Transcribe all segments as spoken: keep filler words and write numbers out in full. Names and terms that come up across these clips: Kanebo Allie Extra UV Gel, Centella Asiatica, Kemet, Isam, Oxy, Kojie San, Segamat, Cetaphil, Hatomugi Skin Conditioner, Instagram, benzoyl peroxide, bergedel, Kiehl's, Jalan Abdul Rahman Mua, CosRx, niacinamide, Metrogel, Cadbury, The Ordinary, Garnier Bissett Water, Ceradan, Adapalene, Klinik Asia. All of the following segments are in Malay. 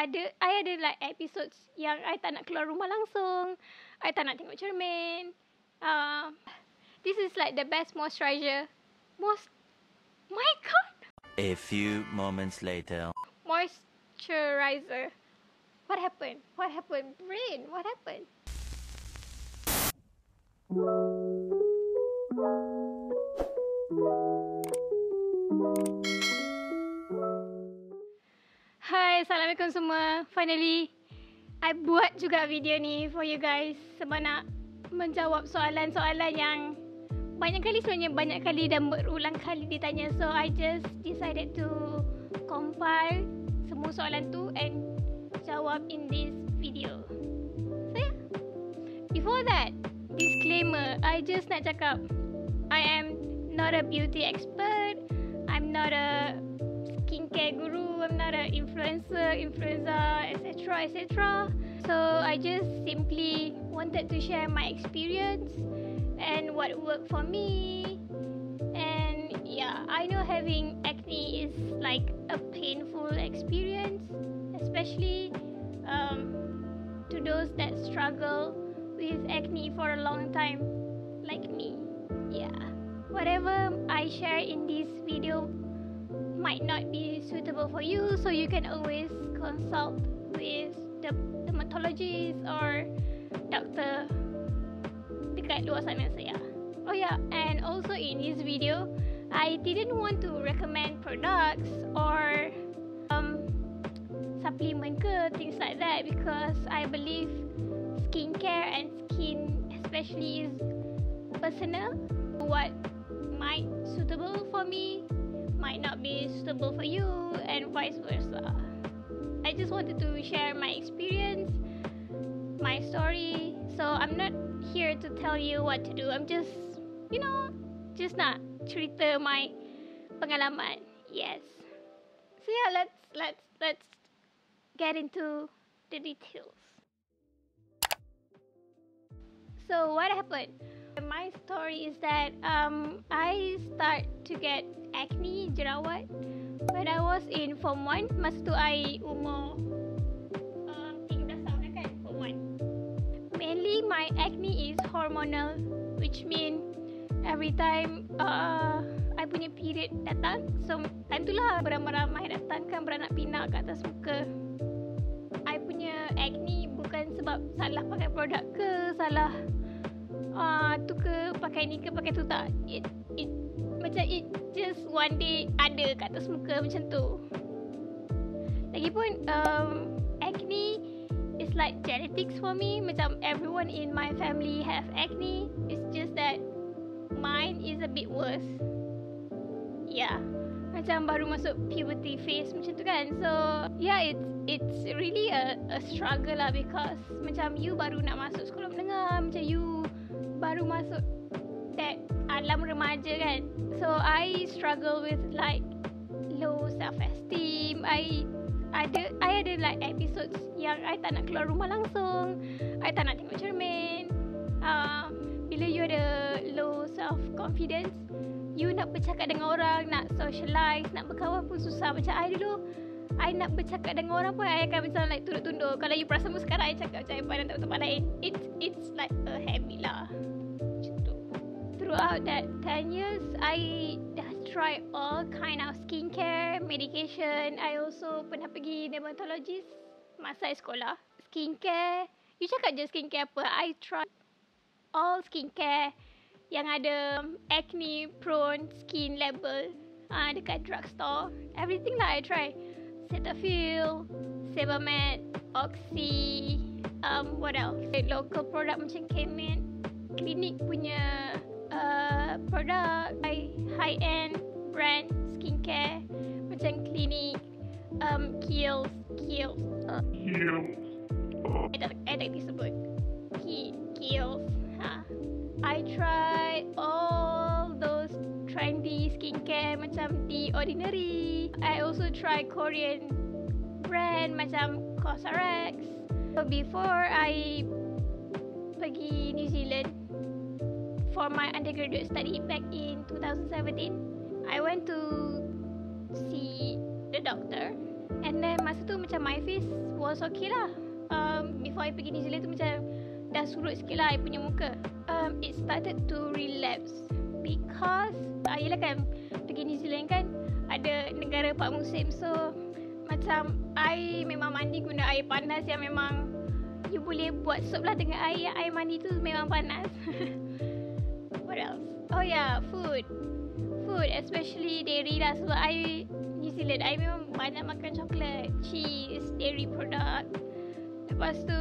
ada I ada like episode yang I tak nak keluar rumah langsung, I tak nak tengok cermin. Uh, this is like the best moisturizer. Most my god. A few moments later. Moisturizer. What happened? What happened? Brain, what happened? Hai, Assalamualaikum semua. Finally, I buat juga video ni for you guys sebab nak menjawab soalan-soalan yang banyak kali sebenarnya banyak kali dan berulang kali ditanya. So, I just decided to compile semua soalan tu and jawab in this video. So, yeah. Before that, disclaimer, I just nak cakap I am not a beauty expert, I'm not a skincare guru, I'm not an influencer, influencer, etc, et cetera. So I just simply wanted to share my experience and what worked for me. And yeah, I know having acne is like a painful experience, especially um, to those that struggle with acne for a long time like me. Yeah, whatever I share in this video might not be suitable for you, so you can always consult with the dermatologist or doctor dekat luar sana saya. Oh yeah, and also in this video I didn't want to recommend products or um, supplement ke, things like that, because I believe skincare and skin especially is personal. What might suitable for me might not be suitable for you and vice versa. I just wanted to share my experience, my story. So I'm not here to tell you what to do. I'm just, you know, just nak cerita my pengalaman. Yes. So yeah, let's let's let's get into the details. So what happened? My story is that um, I start to get acne, jerawat, when I was in Form one. Masa tu I umur uh, tiga belas tahun kan, Form one. Mainly my acne is hormonal, which mean every time uh, I punya period datang, so time tu lah beramai-ramai datang kan, beranak pinak kat atas muka. I punya acne bukan sebab salah pakai produk ke, salah ah uh, tu ke, pakai ni ke, pakai tu tak. It, it macam it just one day ada kat atas muka macam tu. Lagipun um, acne is like genetics for me. Macam everyone in my family have acne. It's just that mine is a bit worse. Yeah, macam baru masuk puberty phase macam tu kan. So yeah, it's it's really a a struggle lah, because macam you baru nak masuk sekolah menengah, macam you baru masuk that alam remaja kan. So I struggle with like low self-esteem. I ada I ada like episodes yang I tak nak keluar rumah langsung, I tak nak tengok cermin. Uh, bila you ada low self-confidence, you nak bercakap dengan orang, nak socialize, nak berkawan pun susah. Macam I dulu, I nak bercakap dengan orang pun I akan macam like tunduk-tunduk. Kalau you perasan pun sekarang I cakap macam I pandang tak tempat lain. It's, it's like a habit lah. Throughout that ten years, I tried all kind of skincare, medication. I also pernah pergi dermatologist masa I sekolah. Skincare, you cakap je skincare apa, I try all skincare yang ada acne prone skin label uh, dekat drugstore. Everything lah I try. Cetaphil, Sebamed, Oxy, um, what else? Local product macam Kemet, Klinik punya Uh, product, high-end brand skincare macam Klinik, um, Kiehl's, Kiehl's, uh, Kiehl's. I tak, I tak disebut. Kiehl's. Ha. I tried all those trendy skincare macam The Ordinary. I also tried Korean brand macam CosRx. So before I pergi New Zealand for my undergraduate study back in twenty seventeen, I went to see the doctor And then masa tu macam my face was okay lah. um, Before I pergi New Zealand tu macam dah surut sikit lah I punya muka. um, It started to relapse because uh, yelah kan, pergi New Zealand kan ada negara empat musim. So macam I memang mandi guna air panas yang memang you boleh buat soap lah dengan air. Air mandi tu memang panas. What else? Oh yeah, food. Food especially dairy lah. Sebab I New Zealand I memang banyak makan coklat, cheese, dairy product. Lepas tu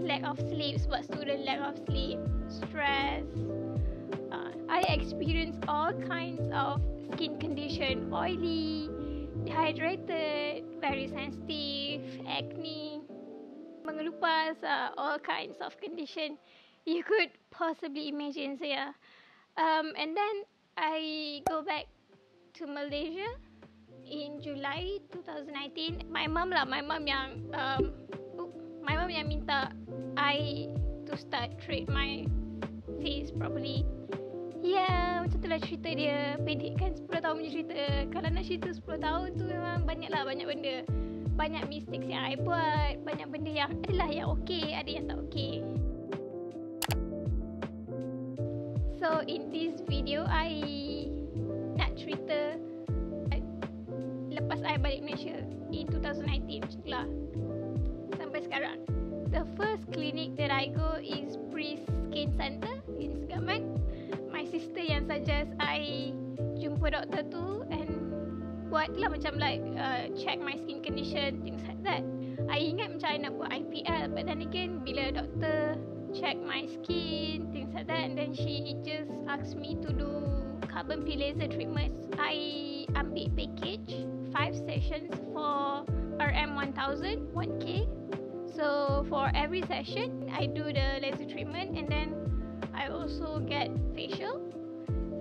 lack of sleep sebab student lack of sleep, stress. uh, I experience all kinds of skin condition, oily, dehydrated, very sensitive, acne, mengelupas, uh, all kinds of condition you could possibly imagine. So yeah, um, and then I go back to Malaysia in July twenty nineteen. My mum lah, my mum yang um, oops, my mum yang minta I to start treat my face properly. Yeah, macam tu lah cerita dia. Pendek kan, sepuluh tahun punya cerita. Kalau nak cerita sepuluh tahun tu memang banyak lah, banyak benda, banyak mistakes yang I buat, banyak benda yang adalah yang okay, ada yang tak okay. So in this video, I nak cerita lepas I balik Malaysia in twenty nineteen macam tu lah sampai sekarang. The first clinic that I go is Pris Skin Centre in Segamat. My sister yang suggest I jumpa doktor tu and buat lah macam like uh, check my skin condition, things like that. I ingat macam I nak buat I P L, but then again bila doktor check my skin, things like that, and then she just asked me to do carbon peel laser treatments. I ambil package five sessions for R M one thousand, one K. So for every session I do the laser treatment, and then I also get facial.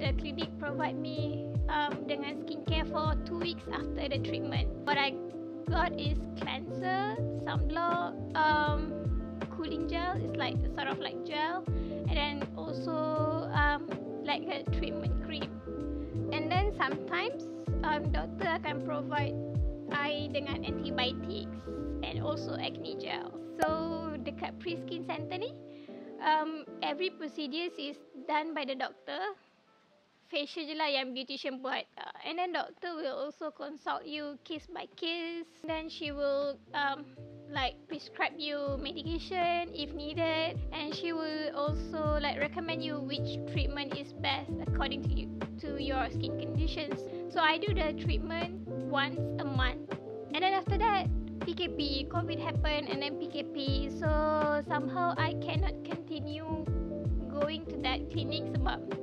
The clinic provide me um, dengan skincare for two weeks after the treatment. What I got is cleanser, sunblock, um, cooling gel, it's like sort of like gel, and then also um, like a treatment cream. And then sometimes um, doctor akan provide I dengan antibiotics and also acne gel. So dekat Pris Skin Centre ni um, every procedure is done by the doctor. Facial je lah yang beautician buat. uh, And then doctor will also consult you case by case. Then she will um, like prescribe you medication if needed. And she will also like recommend you which treatment is best according to you, to your skin conditions. So I do the treatment once a month. And then after that P K P, COVID happened, and then P K P. So somehow I cannot continue going to that clinic sebab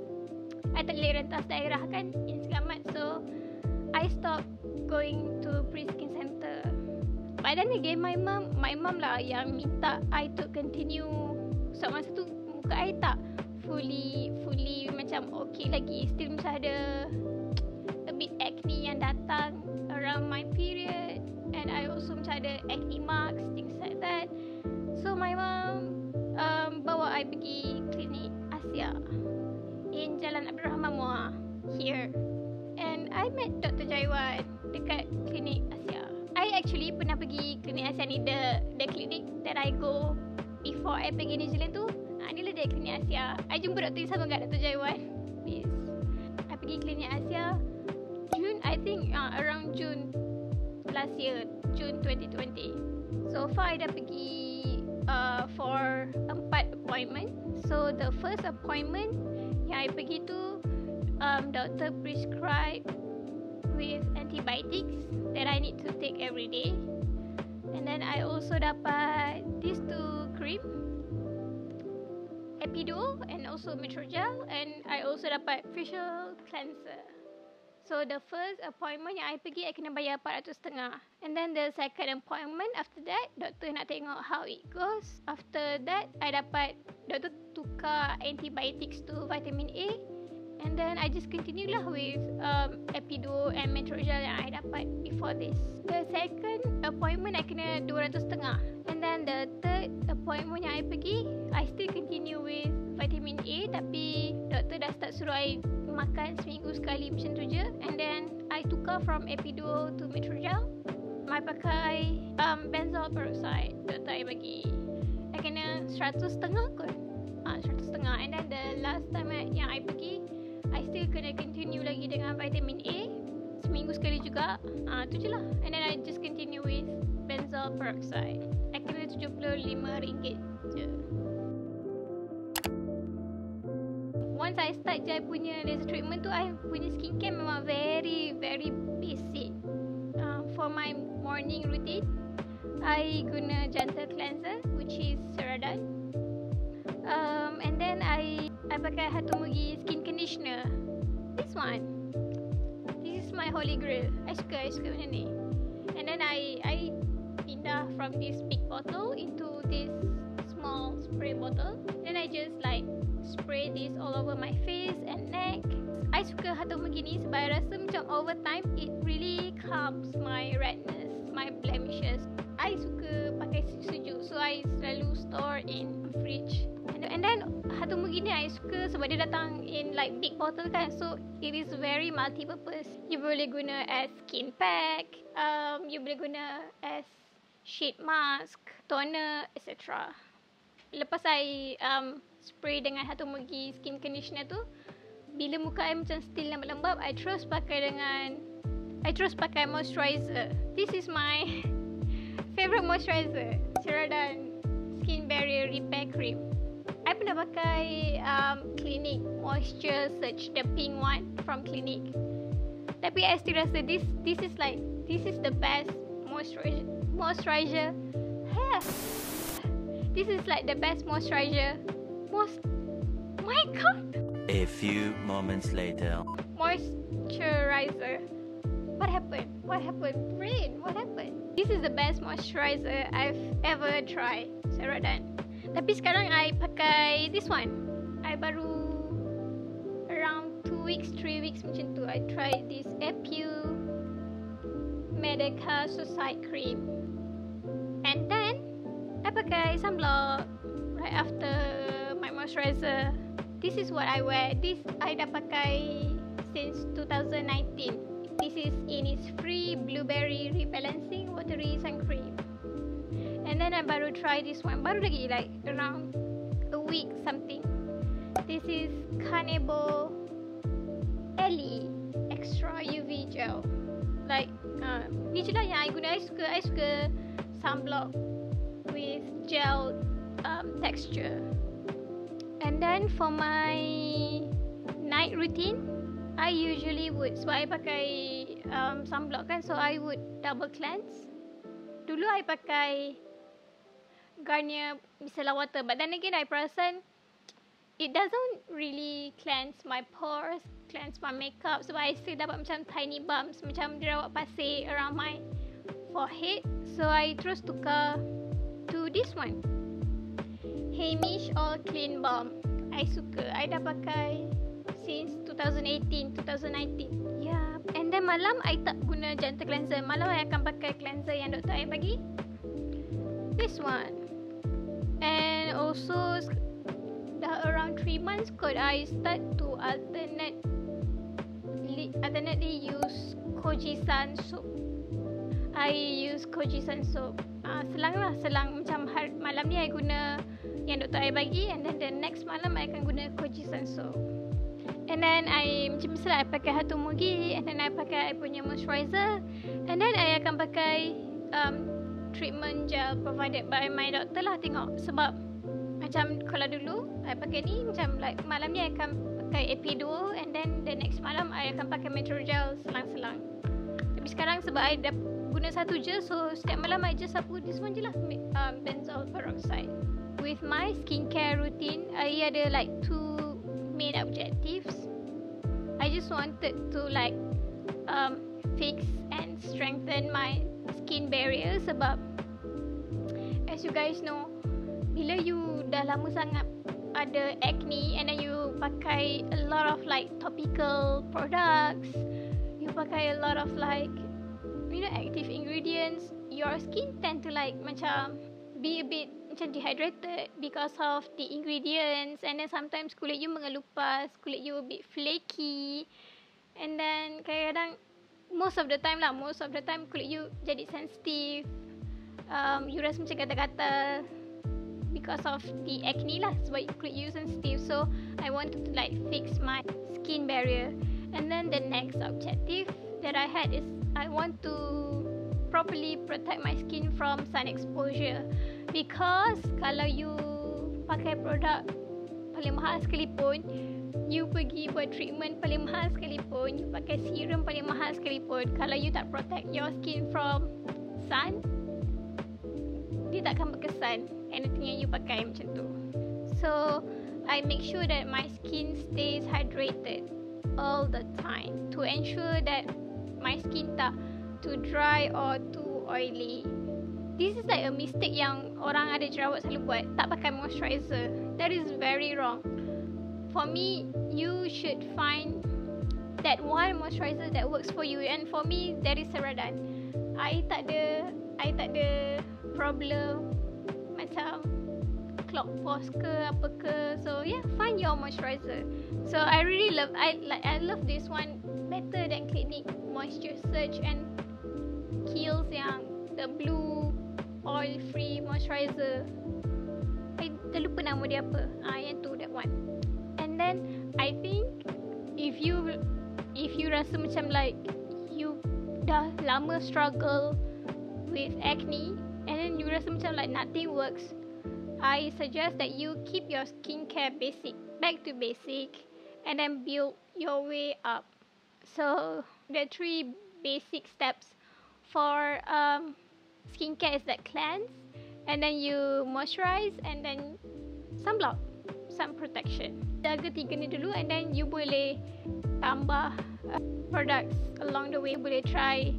I tak boleh rentas daerah kan in Segamat. So I stopped going to Pris Skin Centre. But then again my mum, my mum lah yang minta I to continue. So masa tu muka I tak fully fully macam okay lagi. Still macam ada a bit acne yang datang around my period, and I also macam ada acne marks, things like that. So my mum um, bawa I pergi Klinik Asia in Jalan Abdul Rahman Mua here, and I met Doctor Jaiwan dekat Klinik Asia. I actually pernah pergi Klinik Asia ni, the the clinic that I go before I pergi New Zealand tu. Ah, ni lah dekat Klinik Asia. I jumpa Doctor Isam dengan Doctor Jaiwan. Yes. I pergi Klinik Asia June, I think uh, around June last year, June twenty twenty. So far I dah pergi uh, for empat appointment. So the first appointment yang I pergi tu, um, doctor prescribe with antibiotics that I need to take every day. And then I also dapat these two cream, EpiDuo and also Metrogel, and I also dapat facial cleanser. So the first appointment yang I pergi, I kena bayar four hundred ringgit. And then the second appointment after that, doktor nak tengok how it goes. After that, I dapat, doktor tukar antibiotics to vitamin A. And then I just continue lah with um, EpiDuo and Metrogel yang I dapat before this. The second appointment, I kena two hundred ringgit. And then the third appointment yang I pergi, I still continue with vitamin A, tapi doktor dah start suruh I makan seminggu sekali macam tu je. And then I tukar from EpiDuo to Metrogel. Mai pakai um, benzoyl peroxide untuk saya bagi. Saya kena seratus setengah kot. Ah, seratus setengah. And then the last time I, yang I pergi, I still kena continue lagi dengan vitamin A. Seminggu sekali juga. Ah, tu je lah. And then I just continue with benzoyl peroxide. I kena tujuh puluh lima ringgit je. Once I start je I punya laser treatment tu, I punya skincare memang very very basic. For my morning routine, I guna gentle cleanser which is Ceradan, um, and then I I pakai Hatomugi Skin Conditioner. This one, this is my holy grail. I suka, I suka benda ni. And then I I pindah from this big bottle into this small spray bottle. Then I just like spray this all over my face and neck. I suka Hatomugi ni sebab I rasa macam over time it really calms my redness, my blemishes. I suka pakai sejuk, so I selalu store in fridge. And, and then Hatomugi ni I suka sebab dia datang in like big bottle kan, so it is very multi-purpose. You boleh guna as skin pack, um, you boleh guna as sheet mask, toner, et cetera. Lepas I um, spray dengan Hatomugi Skin Conditioner tu, bila muka I macam still lembab-lembab, I terus pakai dengan I terus pakai moisturizer. This is my favourite moisturizer, Ceradan Skin Barrier Repair Cream. I pernah pakai um, Clinique Moisture Surge, the pink one from Clinique. Tapi I still rasa this this is like this is the best moisturizer moisturizer. Yeah. This is like the best moisturizer. Most my god. A few moments later. Moisturizer. What happened? What happened? Brain, what happened? This is the best moisturizer I've ever tried, Ceradan. Tapi sekarang I pakai this one. I baru around two weeks, three weeks macam tu I tried this A'pieu Madecassoside cream. And then I pakai sunblock right after my moisturizer. This is what I wear. This I dah pakai since two thousand nineteen. This is Innisfree Blueberry Rebalancing Watery Sun Cream. And then I baru try this one. Baru lagi like around a week something. This is Kanebo Allie Extra U V Gel. Like uh, ni je lah yang I guna. I suka, I suka sunblock with gel um, texture. And then for my night routine, I usually would, sebab I pakai um, sunblock kan, so I would double cleanse. Dulu I pakai Garnier Bissett Water, but then again I perasan it doesn't really cleanse my pores, cleanse my makeup, sebab I still dapat macam tiny bumps, macam jerawat pasir around my forehead. So I terus tukar to this one, Hamish All Clean Balm. I suka. I dah pakai since twenty eighteen, twenty nineteen. Yeah. And then malam I tak guna gentle cleanser. Malam I akan pakai cleanser yang doktor I bagi. This one. And also dah around three months kot I start to alternate alternately use Kojie San soap. I use Kojie San soap. Uh, selang lah, selang macam hari, malam ni I guna yang doktor I bagi, and then the next malam I akan guna Kojie San soap. And then I macam misalnya I pakai Hatomugi, and then I pakai I punya moisturizer, and then I akan pakai um, treatment gel provided by my doctor lah. Tengok sebab macam kalau dulu I pakai ni macam like malam ni I akan pakai EpiDuo, and then the next malam I akan pakai Metrogel selang-selang. Tapi sekarang sebab I dah guna satu je, so setiap malam I just sapu this one je lah, um, benzoyl peroxide. With my skincare routine, I ada like two main objectives. I just wanted to like um, fix and strengthen my skin barrier sebab as you guys know, bila you dah lama sangat ada acne and then you pakai a lot of like topical products, you pakai a lot of like, you know, active ingredients, your skin tend to like macam be a bit macam dehydrated because of the ingredients, and then sometimes kulit you mengelupas, kulit you a bit flaky, and then kadang-kadang most of the time lah, most of the time kulit you jadi sensitive, um, you rasa macam gatal-gatal because of the acne lah, sebab kulit you sensitive. So I wanted to like fix my skin barrier. And then the next objective that I had is I want to properly protect my skin from sun exposure, because kalau you pakai produk paling mahal sekalipun, you pergi buat treatment paling mahal sekalipun, you pakai serum paling mahal sekalipun, kalau you tak protect your skin from sun, dia tak akan berkesan anything yang you pakai macam tu. So I make sure that my skin stays hydrated all the time to ensure that my skin tak too dry or too oily. This is like a mistake yang orang ada jerawat selalu buat, tak pakai moisturizer. That is very wrong. For me, you should find that one moisturizer that works for you. And for me, that is Ceradan. I tak ada, I tak ada problem macam clog pores ke apa ke. So yeah, find your moisturizer. So I really love, I like, I love this one better than Clinique Moisture Surge and Kiehl's yang the blue oil-free moisturizer. I terlupa nama dia apa. Ah, yang tu, that one. And then I think if you if you rasa macam like you dah lama struggle with acne and then you rasa macam like nothing works, I suggest that you keep your skincare basic, back to basic, and then build your way up. So the three basic steps for um, skincare is that cleanse, and then you moisturize, and then sunblock, sun protection. Jaga tiga ni dulu, and then you boleh tambah uh, products along the way. You boleh try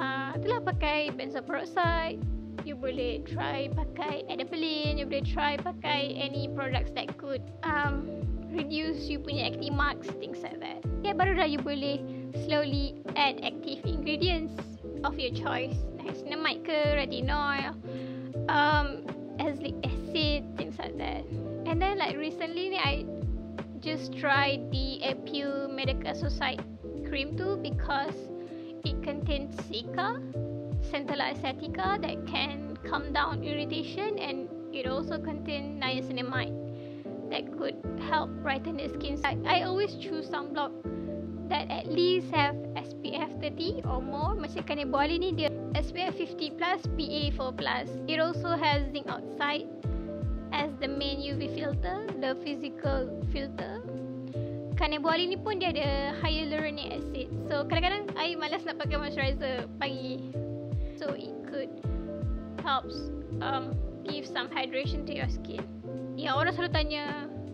uh, itulah pakai benzoyl peroxide, you boleh try pakai Adapalene, you boleh try pakai any products that could um, reduce you punya acne marks, things like that. Okay, baru dah you boleh slowly add active ingredients of your choice, niacinamide ke, retinol, um, azelaic acid, things like that. And then like recently I just tried the A'pieu Madecassoside cream too, because it contains Cica, Centella Asiatica, that can calm down irritation, and it also contains niacinamide that could help brighten the skin. So I, I always choose sunblock that at least have S P F thirty or more. Macam Kanebo Allie ni dia S P F fifty plus, P A four plus. It also has zinc oxide as the main U V filter, the physical filter. Kanebo Allie ni pun dia ada hyaluronic acid. So kadang-kadang I malas nak pakai moisturizer pagi. So it could helps um, give some hydration to your skin. Ya, orang selalu tanya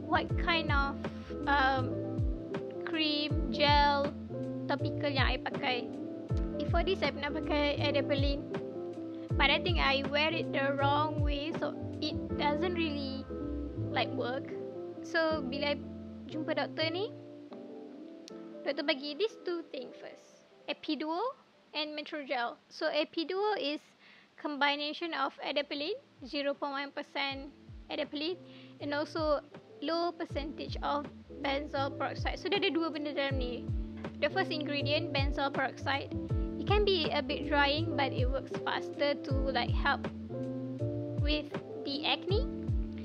what kind of um, cream, gel, topical yang I pakai. Before this I pernah pakai Adapalene, but I think I wear it the wrong way, so it doesn't really like work. So bila I jumpa doktor ni, doktor bagi these two things first, EpiDuo and Metrogel. So EpiDuo is combination of Adapalene, zero point one percent Adapalene, and also low percentage of benzoyl peroxide. So dia ada dua benda dalam ni. The first ingredient, benzoyl peroxide, it can be a bit drying but it works faster to like help with the acne,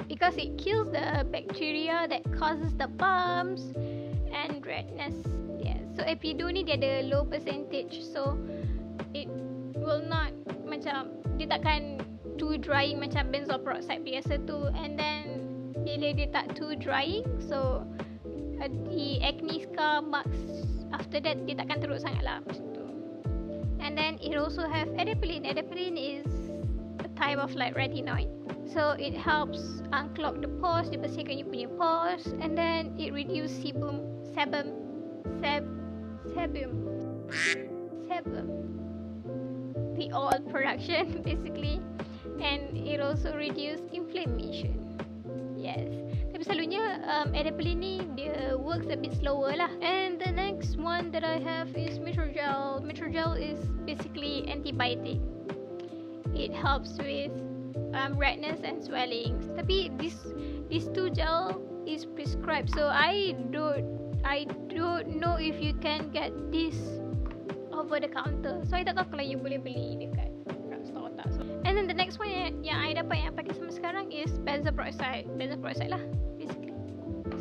because it kills the bacteria that causes the bumps and redness. Yeah. So EpiDuo ni dia ada low percentage, so it will not macam dia takkan too drying macam benzoyl peroxide biasa tu. And then bila dia tak too drying, so uh, the acne scar marks after that dia takkan teruk sangat lah macam tu. And then it also have Adapalene. Adapalene is a type of like retinoid. So it helps unclog the pores, dia bersihkan you punya pores, and then it reduce sebum, sebum, seb, sebum, sebum, the oil production basically, and it also reduce inflammation. Yes, tapi selalunya um, Adapalene ni dia works a bit slower lah. And the next one that I have is Metrogel. Metrogel is basically antibiotic. It helps with Um, redness and swelling. Tapi this this two gel is prescribed, so I don't I don't know if you can get this over the counter. So I tak tahu kalau you boleh beli dekat drugstore tak. So, and then the next one yang, yang I dapat yang I pakai sama sekarang is benzoyl peroxide. Benzoyl peroxide lah basically.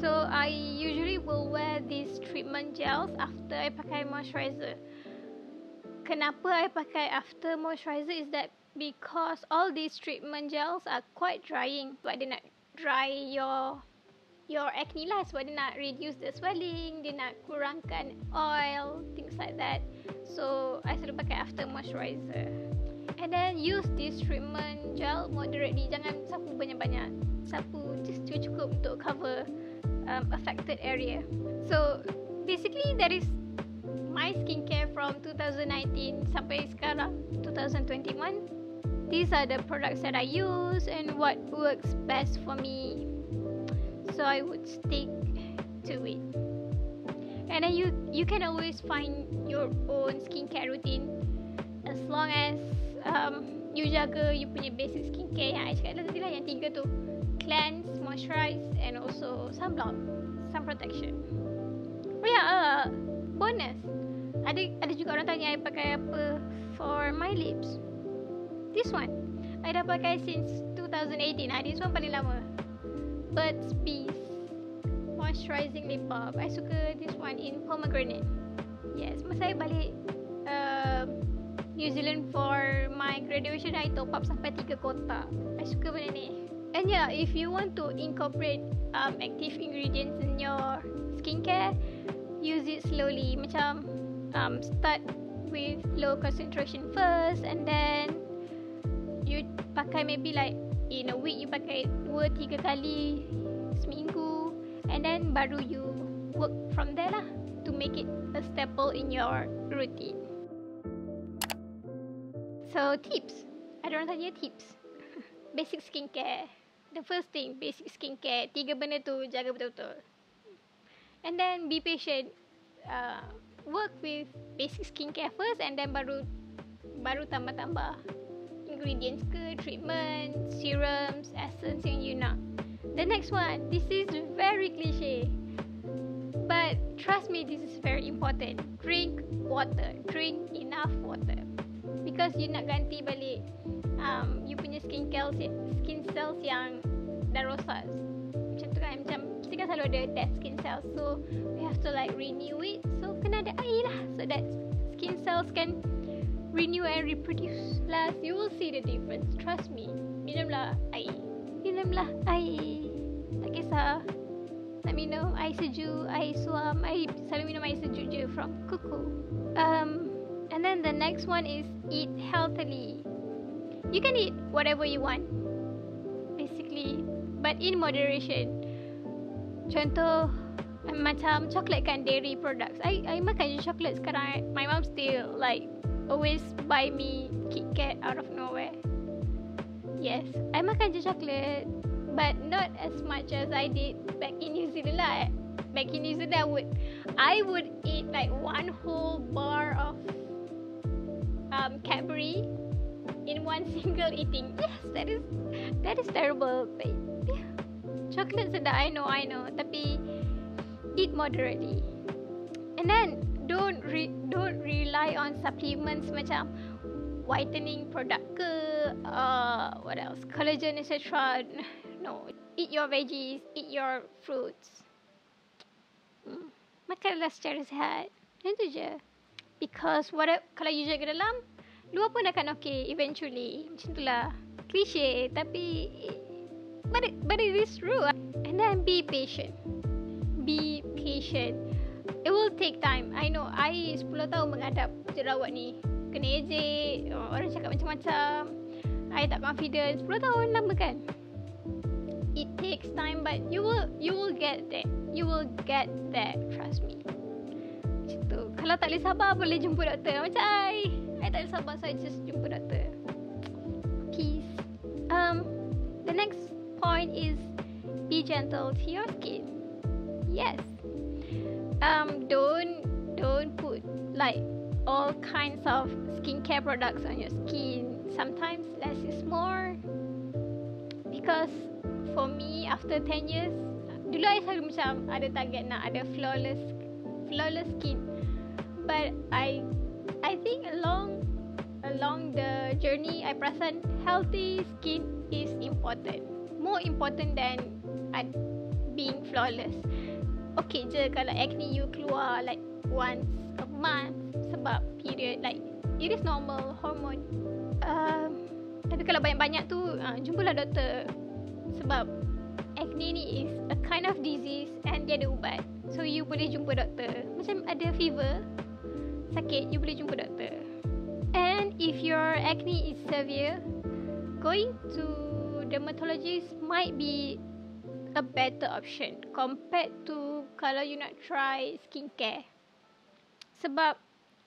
So I usually will wear these treatment gels after I pakai moisturizer. Kenapa I pakai after moisturizer is that because all these treatment gels are quite drying. Sebab dia nak dry your your acne lah. Sebab dia nak reduce the swelling, dia nak kurangkan oil, things like that. So, I selalu pakai after moisturizer. And then use this treatment gel moderately. Jangan sapu banyak-banyak. Sapu just cukup untuk cover um, affected area. So, basically that is my skincare from twenty nineteen sampai sekarang twenty twenty-one. These are the products that I use and what works best for me. So I would stick to it. And then you you can always find your own skincare routine as long as um, you jaga you punya basic skincare yang I cakap tadi lah, yang tiga tu, cleanse, moisturize and also sunblock, sun protection. Oh yeah, uh, bonus. Ada ada juga orang tanya I pakai apa for my lips. This one I dah pakai since twenty eighteen. Ah, this one paling lama. Burt's Bees Moisturizing Lip Balm. I suka this one in pomegranate. Yes, masa I balik uh, New Zealand for my graduation, I top up sampai tiga kotak. I suka benda ni. And yeah, if you want to incorporate um, active ingredients in your skincare, use it slowly. Macam um, start with low concentration first, and then you pakai maybe like in a week you pakai dua tiga kali seminggu, and then baru you work from there lah to make it a staple in your routine. So tips, ada orang tanya tips basic skincare. The first thing, basic skincare, tiga benda tu jaga betul-betul. And then be patient. Uh, work with basic skincare first, and then baru baru tambah-tambah ingredients ke, treatment, serums, essence yang you nak. The next one, this is very cliche, but trust me, this is very important. Drink water. Drink enough water. Because you nak ganti balik um, you punya skin cells, skin cells yang dah rosak. Macam tu kan, macam kita kan selalu ada dead skin cells, so we have to like renew it, so kena ada air lah so that skin cells can renew and reproduce. Plus you will see the difference, trust me. Minumlah air, minumlah air, tak kisah nak minum air sejuk, air suam, air, selalu minum air sejuk je from kuku. Um, and then the next one is eat healthily. You can eat whatever you want basically, but in moderation. Contoh macam chocolate kan, dairy products. I I makan je chocolate sekarang. My mom still like always buy me Kit Kat out of nowhere. Yes, I makan je chocolate, but not as much as I did back in New Zealand lah. Back in New Zealand, I would I would eat like one whole bar of um, Cadbury in one single eating. Yes, that is that is terrible. But yeah, chocolate sedap, I know, I know. Tapi eat moderately. And then don't re, don't rely on supplements macam whitening product ke, uh, what else, collagen et cetera. No, eat your veggies, eat your fruits. Hmm. Makanlah secara sihat. Macam tu je. Because what up, kalau you jaga dalam, luar pun akan okay eventually. Macam itulah. Cliche tapi But it, but it is true. And then be patient. Be patient. It will take time. I know. I sepuluh tahun menghadap jerawat ni. Kena ejek. Orang cakap macam-macam. I tak confident. sepuluh tahun lama kan? It takes time, but you will you will get there. You will get there. Trust me. Macam tu. Kalau tak boleh sabar, boleh jumpa doktor. Macam I. I tak boleh sabar, so I just jumpa doktor. Peace. Um, the next point is be gentle to your skin. Yes. Um, don't don't put like all kinds of skincare products on your skin. Sometimes less is more. Because for me, after ten years, dulu I selalu macam ada target nak ada flawless flawless skin. But I I think along along the journey, I perasan healthy skin is important, more important than uh, being flawless. Okay je kalau acne you keluar like once a month sebab period, like it is normal hormone. Uh, tapi kalau banyak-banyak tu uh, jumpalah doktor sebab acne ni is a kind of disease and dia ada ubat. So you boleh jumpa doktor. Macam ada fever, sakit, you boleh jumpa doktor. And if your acne is severe, going to dermatologist might be a better option compared to kalau you nak try skincare. Sebab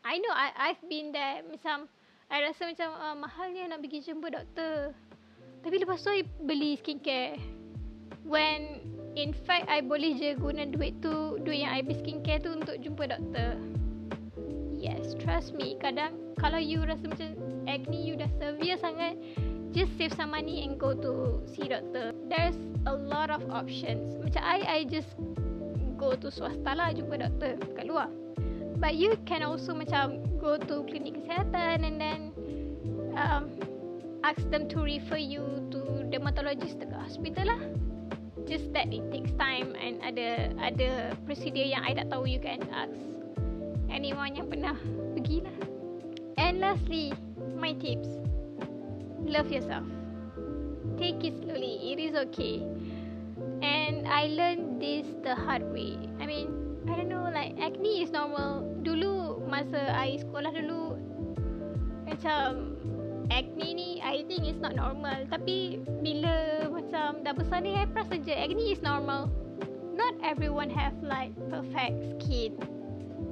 I know I, I've been there. Macam I rasa macam uh, mahalnya nak pergi jumpa doktor, tapi lepas tu I beli skincare, when in fact I boleh je guna duit tu, duit yang I beli skincare tu untuk jumpa doktor. Yes, trust me, kadang kalau you rasa macam acne you dah severe sangat, just save some money and go to see doctor. There's a lot of options. Macam I, I just go to swasta lah jumpa doktor kat luar. But you can also macam go to klinik kesihatan and then um, ask them to refer you to dermatologist dekat hospital lah. Just that it takes time and ada ada procedure yang I tak tahu, you can ask anyone yang pernah pergi lah. And lastly, my tips. Love yourself. Take it slowly. It is okay. And I learned this the hard way. I mean, I don't know, like acne is normal. Dulu masa I sekolah dulu macam acne ni I think it's not normal. Tapi bila macam dah besar ni I rasa je acne is normal. Not everyone have like perfect skin.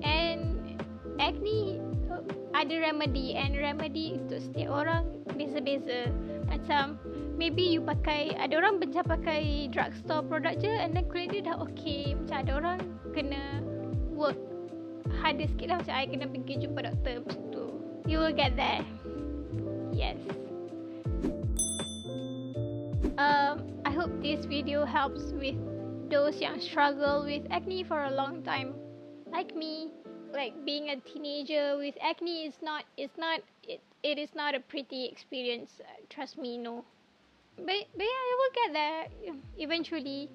And acne ada remedy, and remedy untuk setiap orang beza-beza. Macam maybe you pakai, ada orang macam pakai drugstore product je and then kulit dia dah okay. Macam ada orang kena work harder sikit lah, macam I kena pergi jumpa doktor macam tu. You will get there. Yes. Um, I hope this video helps with those yang struggle with acne for a long time like me. Like being a teenager with acne is not, it's not, it, it is not a pretty experience. Uh, trust me, no. But, but yeah, I will get there eventually.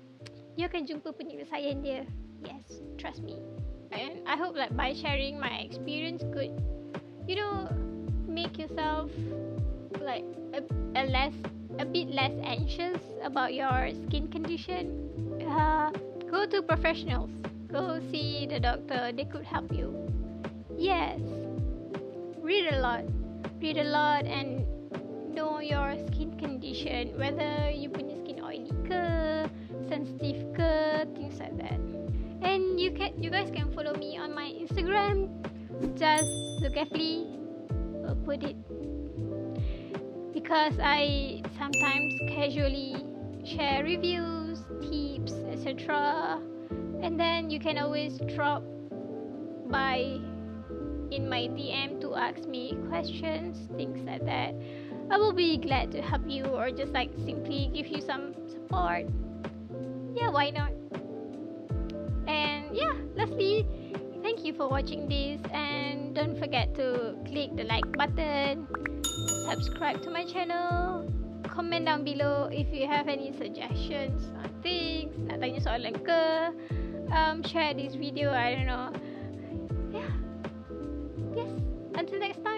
You akan jumpa penyelesaian dia. Yes, trust me. And I hope like by sharing my experience could, you know, make yourself like a, a less, a bit less anxious about your skin condition. Uh, go to professionals. Go see the doctor, they could help you. Yes, read a lot. Read a lot and know your skin condition, whether you punya skin oily ke, sensitive ke, things like that. And you can, you guys can follow me on my Instagram. Just look at me, I'll put it. Because I sometimes casually share reviews, tips, et cetera. And then you can always drop by in my D M to ask me questions, things like that. I will be glad to help you or just like simply give you some support. Yeah, why not? And yeah, lastly, thank you for watching this, and don't forget to click the like button, subscribe to my channel, comment down below if you have any suggestions on things, nak tanya soalan ke. Um, share this video, I don't know. Yeah. Yes. Until next time.